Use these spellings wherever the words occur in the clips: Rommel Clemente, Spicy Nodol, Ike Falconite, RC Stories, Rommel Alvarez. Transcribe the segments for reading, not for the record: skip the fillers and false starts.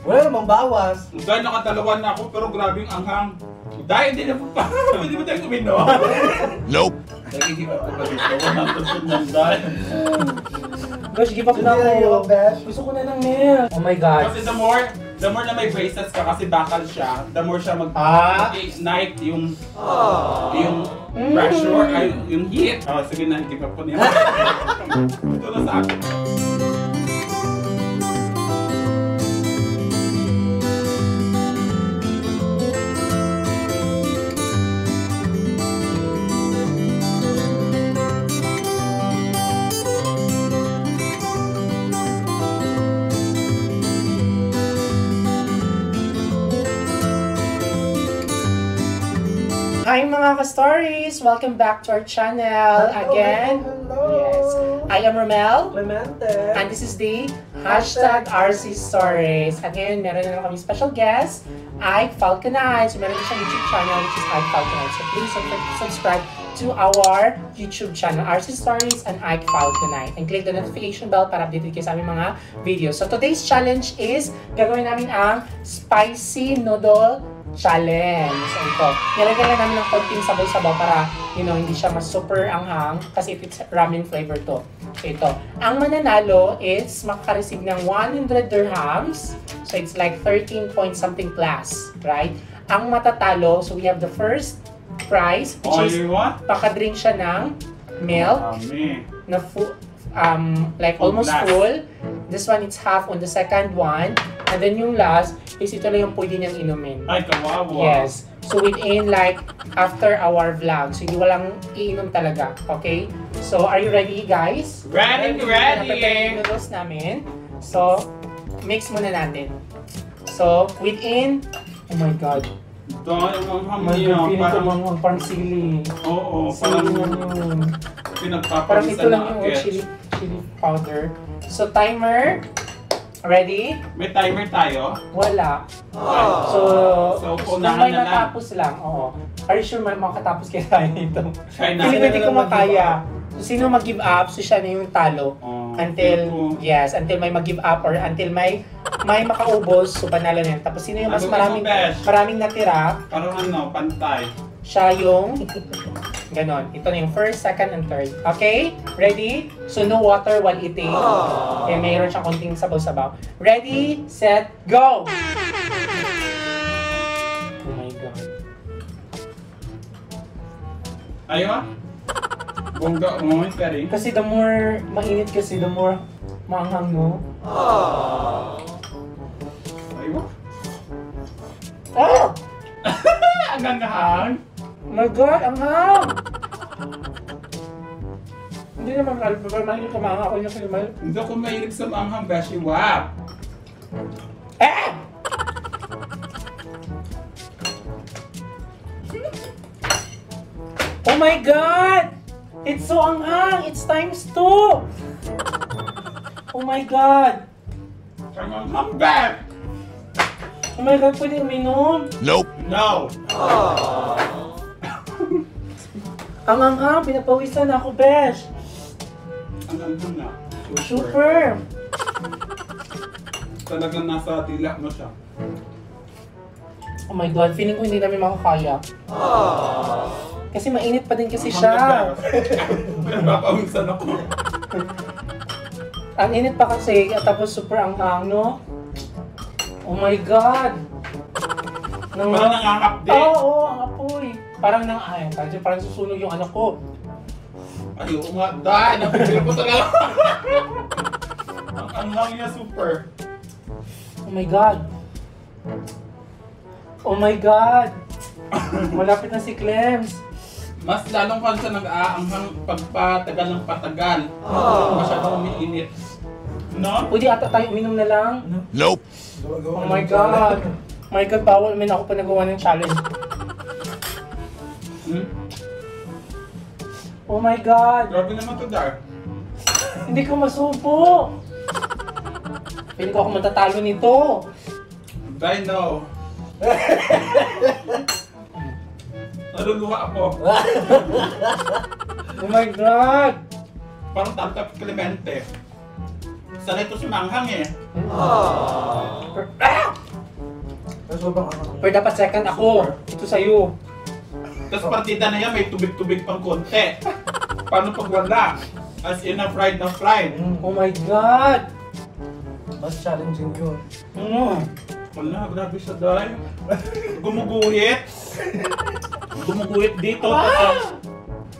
Wala namang bawas. Dahil nakatalawan na ako, pero grabe yung anghang. Dahil hindi na po pa. Hindi mo tayo kuminom. Nope. Nagigip ako pa dito. 100% ng dahil. Gosh, give up na ako. Gusto ko na ng milk. Oh my God. Kasi the more na may bracelets ka kasi bakal siya, the more siya mag-ignite yung pressure, ay, yung heat. Oh, sige na, give up ko niya. Ito na sa akin. Hi mga ka-stories! Welcome back to our channel again. Hello. Yes. I am Rommel. Clemente. And this is the hashtag RC Stories. Again, meron na kami special guest, Ike Falconite. So meron na siyang YouTube channel which is Ike Falconite. So please subscribe to our YouTube channel, RC Stories and Ike Falconite. And click the notification bell para updated kayo sa aming mga videos. So today's challenge is gagawin namin ang Spicy Nodol Challenge. So ito, nilagay lang namin ng konting sabaw-sabaw para, you know, hindi siya mas super anghang kasi it's ramen flavor to. So ito, ang mananalo is makaka-receive ng 100 dirhams. So it's like 13 point something plus, right? Ang matatalo, so we have the first prize which is pakadrink siya ng milk na like almost full. This one it's half on the second one. And then yung last is ito lang yung pwede niyang inumin. Ay, kawawa. Yes. So within like after our vlog. So hindi walang iinom talaga. Okay? So are you ready guys? Ready! Napatay yung noodles namin. So mix muna natin. So within, oh my God. Dahil parang pansili. Oo, parang pinagpapalisan na. Parang ito lang yung chili powder. So timer. Ready? May timer tayo? Wala. Oh. So may matapos lang. Oo. Are you sure may makatapos kayo tayo nito? Kasi hindi ko makaya. So sino mag-give up, so siya na yung talo. Oh, until may mag-give up or until may makaubos, so panalo na yun. Tapos sino yung mas maraming natira? Parang ano, pantay. Siya yung ganon. Ito na yung first, second, and third. Okay? Ready? So, no water while eating. Okay, mayroon siyang konting sabaw-sabaw. Ready, set, go! Oh my God. Ayaw? Bongga mo, peri. Kasi the more mainit kasi, the more maanghang, no? Ayaw? Ah! Ang anghang? Oh my God, ang ham! Hindi naman kalap, pero mahilig ka maanghang ako niya kayo mahal. Hindi ako mahilig sa maanghang, beshi wap! Eh! Oh my God! It's so anghang! It's times 2! Oh my God! Ang anghang, beb! Oh my God, pwede uminom? Nope! No! Aww! Ang anghang, pinapawisan ako, besh! Ang anghang na. Super! Talagang nasa tilak mo siya. Oh my God, feeling ko hindi namin makakaya. Kasi mainit pa din kasi siya. Pinapawisan ako. Ang init pa kasi, at tapos super anghang, no? Oh my God! Parang nangangap din. Oo, ang apoy. Parang nang-ayon tayo. Parang susunog yung anak ko. Ayaw nga. Dahil! Napigil ko talaga. Ang anghang niya super. Oh my God. Oh my God. Malapit na si Clems. Mas lalong kala siya nag-aanghang pagpatagal ng patagal. Masyadong umiinit. No? Pwede ata tayo uminom na lang. Nope. Oh my God. My God, bawal. May ako pa nagawa ng challenge. Oh my God! Grabe naman to, Dar. Hindi ko masupo! Pili ko ako matatalo nito. I know. Naluluha ako. Oh my God! Parang tap-tap Clemente. Sana ito si Manghang eh. Pero dapat second ako. Ito sa'yo. Tapos partida na yan, may tubig-tubig pang konti. Paano pag wala? As in na fried na fried. Oh my God! Mas challenging yun. Wala, grabe siya dahil. Gumuguhit. Gumuguhit dito.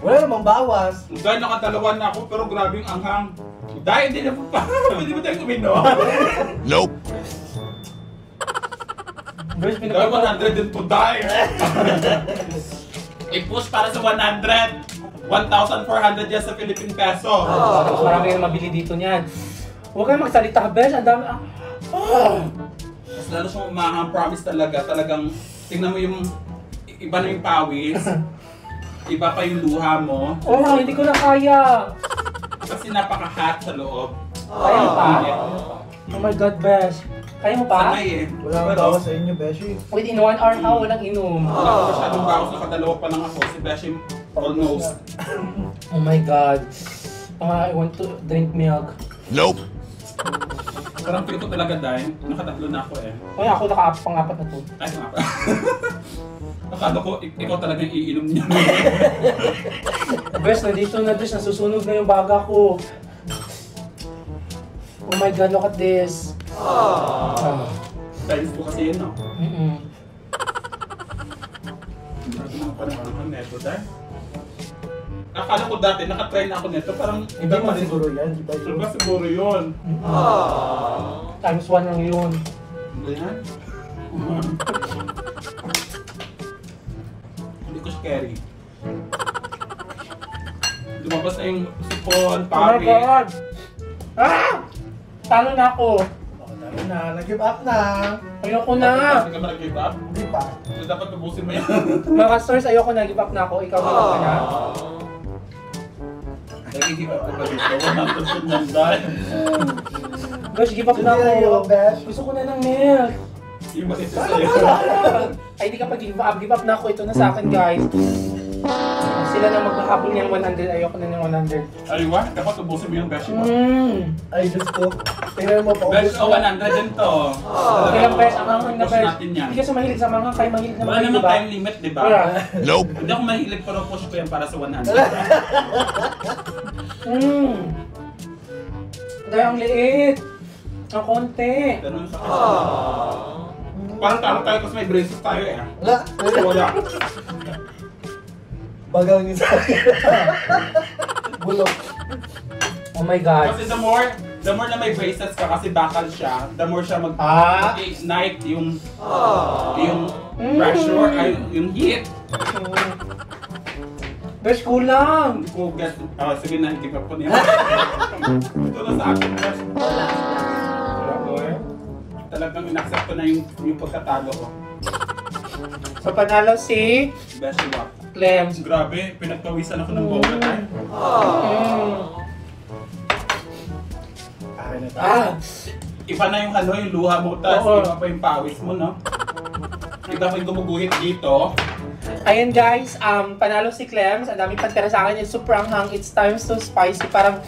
Wala namang bawas. Dahil nakatalawan na ako pero grabing anghang. Dahil hindi na po pa. Hindi ba tayo kuminom? Nope. Dahil 100 din po dahil. I-push para sa 100. 1,400 yan sa Philippine peso. Marami yung mabili dito niyan. Huwag kayong magsalita, Besh. Ang dami. Mas lalo siyang umahang. Promise talaga. Talagang tingnan mo yung iba na yung pawis. Iba pa yung luha mo. Oh, hindi ko na kaya. Kasi napaka-hot sa loob. Kaya pa. Oh my God, Besh. Kaya mo pa? Sanay eh. Walang bawas sa inyo, Beshi. Within 1 hour na, walang inom. Walang masyadong bawas, nakadalawa pa lang ako. Si Beshi, almost. Oh my God. I want to drink milk. Nope. Parang pili ko talaga dahil. Nakatatlo na ako eh. Kaya ako naka-pangapat na to. Ay, pangapat. Nakado ko, ikaw talaga yung iinom niya. Besh, nandito na, Besh. Nasusunog na yung baga ko. Oh my God, look at this. Aww. Times po kasi yun, no? Akala ko dati, nakatry na ako nito. Parang iba pa rin. Iba siguro yun. Aww. Times 1 lang yun. Hindi yan? Hindi ko scary. Lumabas na yung sipon, papi. Oh my God! Ah! Talo na ako. Talo na. Nag-give up na. Ayoko na. Kasi ka ba nag-give up? Hindi pa. So dapat tubusin mo yan. Mga stars, ayoko na. Give up na ako. Ikaw na ka na. Nag-give up ko ba dito? Gosh, give up na ako. Gusto ko na ng milk. Iba ito sa'yo. Ay, di ka pa give up. Give up na ako. Ito na sa akin, guys. Sila na magkakabol niyang 100. Ayoko na ng 100. Ay, what? Dapat ubusin mo yung Beshi mo. Ay, gusto. Tingnan mo pa. Beshi, 100 din to. Kailang Beshi, amangang na Beshi. Hindi ka sumahilig sa mangang, kayo mahilig na mangang, diba? Wala naman time limit, diba? Nope. Hindi ako mahilig, pero push ko yan para sa 100. Dahil ang liit. Ang konti. Ganun sa kasi. Parang taro tayo kasi may braces tayo eh. Wala. Wala. Bagal niya sa'yo. Bulok. Oh my God. Kasi the more na may braces ka kasi bakal siya, the more siya mag-ignite yung pressure, yung heat. Besh, kulang! Hindi ko guess. Sige na, hindi pa po niya. Ito na sa akin, Besh. Talagang inaccept ko na yung pagkatalo ko. So, panalo si? Besh, what? Clems. Grabe, pinagpawisan ako ng bola tayo. Kaya na tayo. Iba na yung ano, yung luha mo, tas iba pa yung pawis mo, no? Iba pa yung gumuguhit dito. Ayan guys, panalo si Clems. Ang dami pantera sa akin. It's super anghang. It's times so spicy. Parang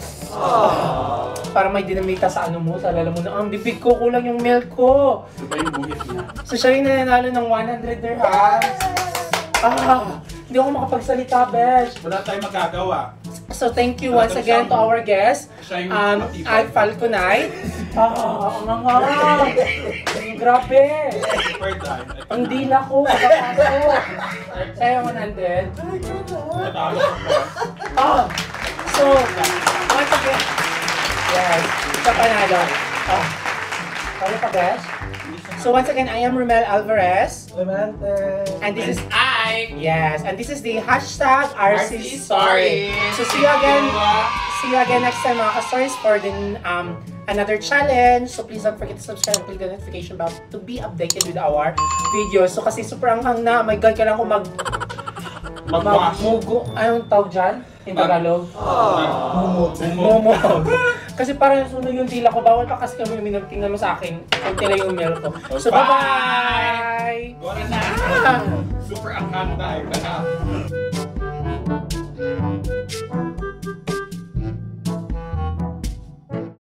may dinamita sa ano mo. Sa lala mo na, ang bibig ko, kulang yung milk ko. Iba yung buhit niya. So siya yung nananalo ng 100 dirhams. Hindi ako makapagsalita, Besh. Wala tayong magagawa. So, thank you once again to our guest, Ike Falconite. Grabe. Ang dila ko, kapapasok. Sa'yo, 100. So, once again. Yes, isa panalo. Kaya pa, Besh? So, once again, I am Rommel Alvarez. And this is Ike. Yes, and this is the hashtag RC Stories. So, see you again next time, mga ka-stories, for another challenge. So, please don't forget to subscribe and click the notification bell to be updated with our videos. So, kasi super anghang na. Oh my God, kailangan ko magmugo. Anong tawag dyan? In Tagalog? Mumog. Kasi parang sunog yung tila ko. Bawal pa kasi kami uminom. Tingnan mo sa akin. Ang tila yung milk ko. So, bye-bye! Wala na! Super anghang tayo.